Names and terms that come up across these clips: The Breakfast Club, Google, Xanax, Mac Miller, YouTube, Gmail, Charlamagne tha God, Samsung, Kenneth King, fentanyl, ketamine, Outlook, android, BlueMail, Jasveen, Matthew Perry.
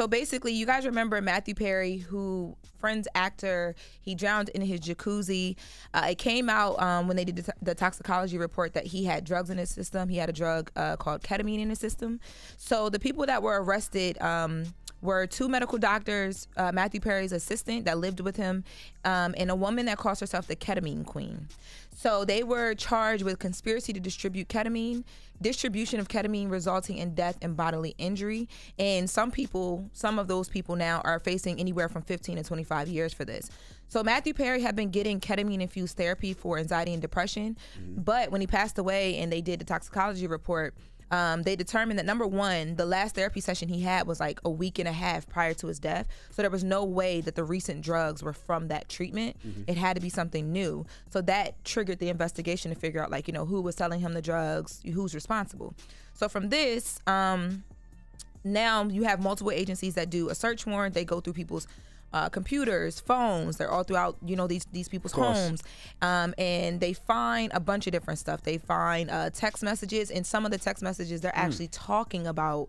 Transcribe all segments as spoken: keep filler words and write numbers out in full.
So basically, you guys remember Matthew Perry, who, Friends actor, he drowned in his jacuzzi. Uh, it came out um, when they did the, the toxicology report that he had drugs in his system. He had a drug uh, called ketamine in his system. So the people that were arrested um, were two medical doctors, uh, Matthew Perry's assistant that lived with him, um, and a woman that calls herself the Ketamine Queen. So they were charged with conspiracy to distribute ketamine, distribution of ketamine resulting in death and bodily injury. And some people, some of those people now are facing anywhere from fifteen to twenty-five years for this. So Matthew Perry had been getting ketamine-infused therapy for anxiety and depression, mm-hmm. but when he passed away and they did the toxicology report, Um, they determined that, number one, the last therapy session he had was like a week and a half prior to his death. So there was no way that the recent drugs were from that treatment. Mm-hmm. It had to be something new. So that triggered the investigation to figure out, like, you know, who was selling him the drugs, who's responsible. So from this, um, now you have multiple agencies that do a search warrant. They go through people's Uh, computers, phones. They're all throughout, you know, these these people's homes, um, and they find a bunch of different stuff. They find uh, text messages, and some of the text messages they're mm. actually talking about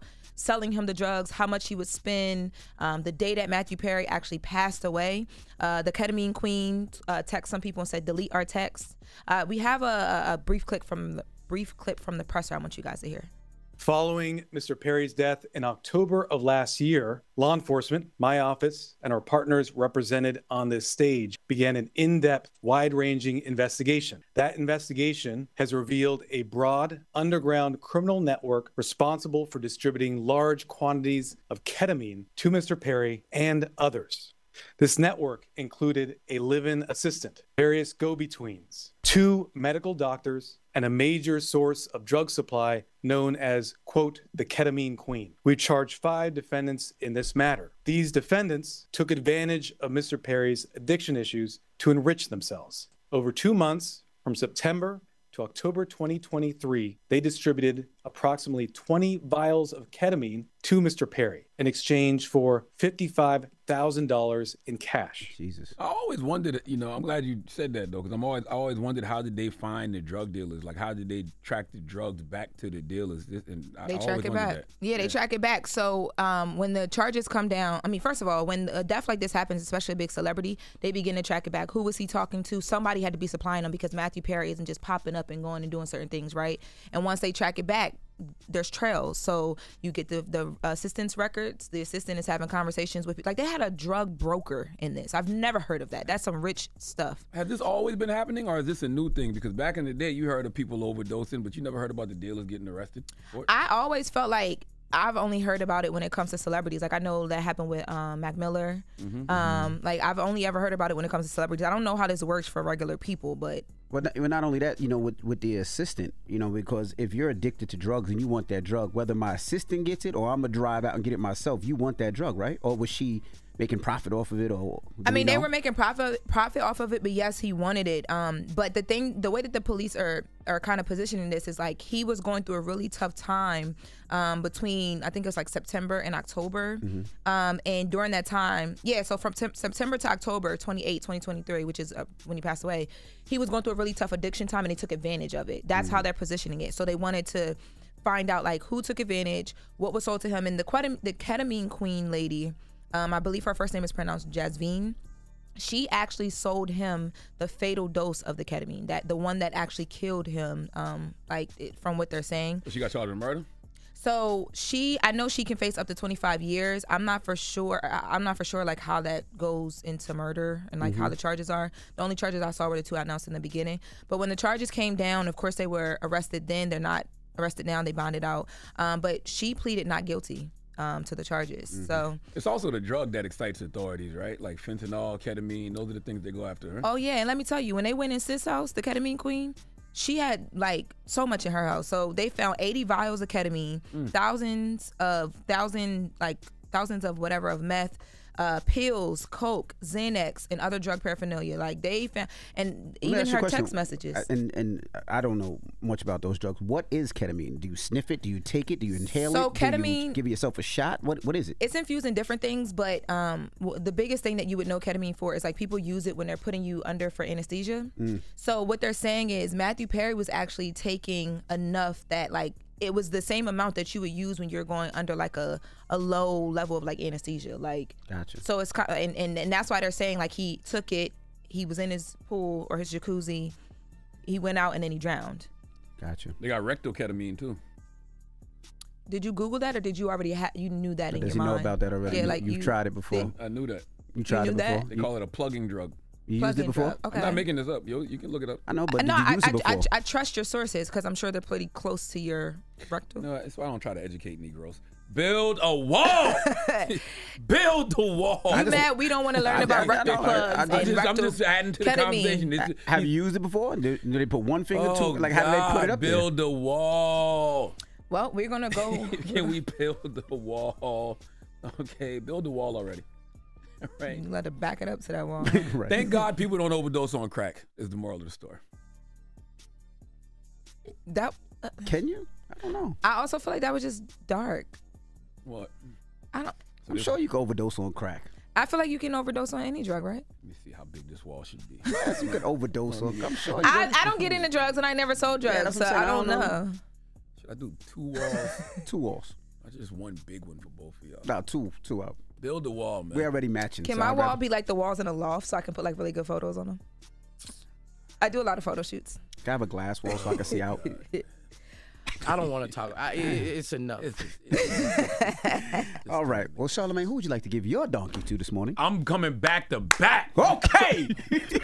selling him the drugs, how much he would spend, um, the day that Matthew Perry actually passed away. Uh, the Ketamine Queen uh, texted some people and said, "Delete our text." Uh, we have a, a brief clip from the, brief clip from the presser. I want you guys to hear. Following Mister Perry's death in October of last year, law enforcement, my office, and our partners represented on this stage began an in-depth, wide-ranging investigation. That investigation has revealed a broad, underground criminal network responsible for distributing large quantities of ketamine to Mister Perry and others. This network included a live-in assistant, various go-betweens, two medical doctors, and a major source of drug supply known as, quote, the Ketamine Queen. We charged five defendants in this matter. These defendants took advantage of Mister Perry's addiction issues to enrich themselves. Over two months, from September to October twenty twenty-three, they distributed approximately twenty vials of ketamine to Mister Perry in exchange for fifty-five thousand dollars in cash. Jesus. I always wondered, you know, I'm glad you said that, though, because I'm always, I always wondered, how did they find the drug dealers? Like, how did they track the drugs back to the dealers? And I, they track it back. Yeah, yeah, they track it back. So um, when the charges come down, I mean, first of all, when a death like this happens, especially a big celebrity, they begin to track it back. Who was he talking to? Somebody had to be supplying him, because Matthew Perry isn't just popping up and going and doing certain things, right? And once they track it back, there's trails. So you get the, the assistant's records. The assistant is having conversations with, like, they had a drug broker in this. I've never heard of that. That's some rich stuff. Has this always been happening, or is this a new thing? Because back in the day, you heard of people overdosing, but you never heard about the dealers getting arrested? What? I always felt like I've only heard about it when it comes to celebrities. Like, I know that happened with um, Mac Miller. Mm-hmm, um, mm-hmm. Like, I've only ever heard about it when it comes to celebrities. I don't know how this works for regular people, but... Well, not only that, you know, with, with the assistant, you know, because if you're addicted to drugs and you want that drug, whether my assistant gets it or I'm going to drive out and get it myself, you want that drug, right? Or was she making profit off of it? Or I mean, they were making profit profit off of it, but yes, he wanted it. Um, but the thing, the way that the police are, are kind of positioning this is like he was going through a really tough time um, between, I think it was like September and October. Mm-hmm. um, and during that time, yeah, so from September to October twenty-eighth, twenty twenty-three, which is uh, when he passed away, he was going through a really really tough addiction time, and they took advantage of it. That's mm. how they're positioning it. So they wanted to find out, like, who took advantage, what was sold to him. And the ketamine, the ketamine queen lady, um, I believe her first name is pronounced Jasveen, she actually sold him the fatal dose of the ketamine, that the one that actually killed him, um, like, it, from what they're saying. She got charged with murder? So she, I know she can face up to twenty-five years. I'm not for sure. I'm not for sure like how that goes into murder and like mm-hmm. how the charges are. The only charges I saw were the two I announced in the beginning. But when the charges came down, of course they were arrested then. They're not arrested now. They bonded out. Um, but she pleaded not guilty um, to the charges. Mm-hmm. So it's also the drug that excites authorities, right? Like fentanyl, ketamine. Those are the things they go after. Right? Oh yeah, and let me tell you, when they went in Sis' house, the Ketamine Queen, she had like so much in her house. So they found eighty vials of ketamine, mm. thousands of thousand like thousands of whatever of meth, uh, pills, coke, Xanax, and other drug paraphernalia. Like they found, and Let even her text messages. I, and and I don't know much about those drugs. What is ketamine? Do you sniff it? Do you take it? Do you inhale so it? So ketamine, do you give yourself a shot. What what is it? It's infused in different things, but um, the biggest thing that you would know ketamine for is like people use it when they're putting you under for anesthesia. Mm. So what they're saying is Matthew Perry was actually taking enough that like it was the same amount that you would use when you're going under like a, a low level of like anesthesia. Like, gotcha. So it's kind of, and, and, and that's why they're saying like he took it, he was in his pool or his jacuzzi, he went out and then he drowned. Gotcha. They got rectal ketamine too. Did you Google that or did you already have, you knew that in your mind? Does he know about that already? Yeah, like You've you, tried it before. I knew that. You tried you it before? That? They call it a plugging drug. You used it before? Okay. I'm not making this up. Yo, you can look it up. I know, but no, did you use I, it before? I, I, I trust your sources because I'm sure they're pretty close to your rectum. No, that's why I don't try to educate Negroes. Build a wall. Build the wall. You mad we don't want to learn I, about I, rectal plugs? I, I, I, I just, I'm just adding to the conversation. It's, it's, have you used it before? Did, did they put one finger oh, to it? Like, God, how did they put it up build there? Build a wall. Well, we're going to go. Can we build the wall? Okay, build the wall already. Right. You let her back it up to that wall. Right. Thank God people don't overdose on crack is the moral of the story. That uh, Can you? I don't know. I also feel like that was just dark. What? I don't. I'm sure you can overdose on crack. I feel like you can overdose on any drug, right? Let me see how big this wall should be. Yes, you could overdose on. I'm sure. I, I don't get into drugs and I never sold drugs, yeah, so I don't, I don't know. know. Should I do two walls? Two walls. I just one big one for both of y'all. Nah, two, two out. Build the wall, man. We're already matching. Can so my I'd wall rather... be like the walls in a loft so I can put like really good photos on them? I do a lot of photo shoots. Can I have a glass wall so I can see out? I don't want to talk. I, it, it's enough. It's, it's enough. All right. Well, Charlamagne, who would you like to give your donkey to this morning? I'm coming back to back. Okay.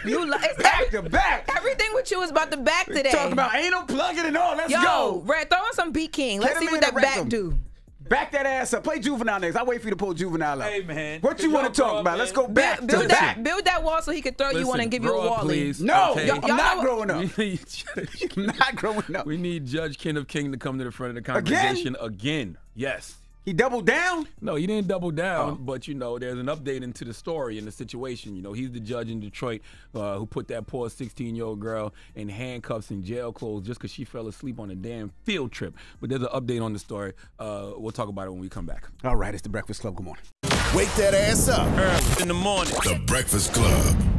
You like back to back. Everything with you is about the back today. Talking about anal plugging and all. Let's Yo, go. Red, throw in some Beat King. Let's Get see what that back them. do. Back that ass up. Play Juvenile next. I'll wait for you to pull Juvenile up. Hey, man. What you want to talk up, about? Man. Let's go back build, build to that, back. Build that wall so he can throw Listen, you one and give you a wally. No, okay. I'm not growing up. I'm not growing up. We need Judge Kenneth King to come to the front of the congregation again. again. Yes. He doubled down? No, he didn't double down, oh. but, you know, there's an update into the story and the situation. You know, he's the judge in Detroit uh, who put that poor sixteen-year-old girl in handcuffs and jail clothes just because she fell asleep on a damn field trip. But there's an update on the story. Uh, we'll talk about it when we come back. All right, it's The Breakfast Club. Good morning. Wake that ass up early in the morning. The Breakfast Club.